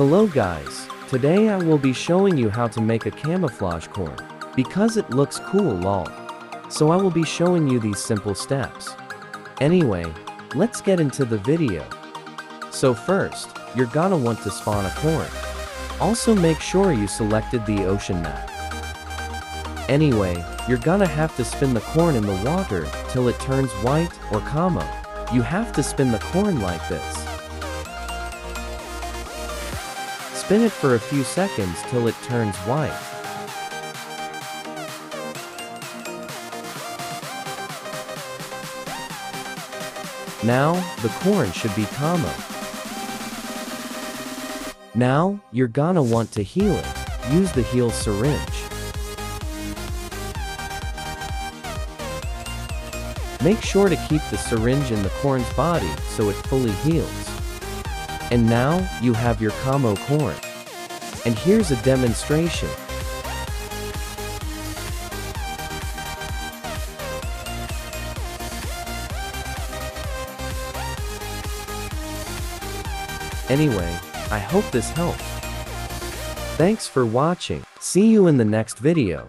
Hello guys, today I will be showing you how to make a camouflage corn, because it looks cool lol. So I will be showing you these simple steps. Anyway, let's get into the video. So first, you're gonna want to spawn a corn. Also make sure you selected the ocean map. Anyway, you're gonna have to spin the corn in the water till it turns white or camo. You have to spin the corn like this. Spin it for a few seconds till it turns white. Now, the corn should be camo. Now, you're gonna want to heal it. Use the heal syringe. Make sure to keep the syringe in the corn's body so it fully heals. And now, you have your camo corn. And here's a demonstration. Anyway, I hope this helped. Thanks for watching. See you in the next video.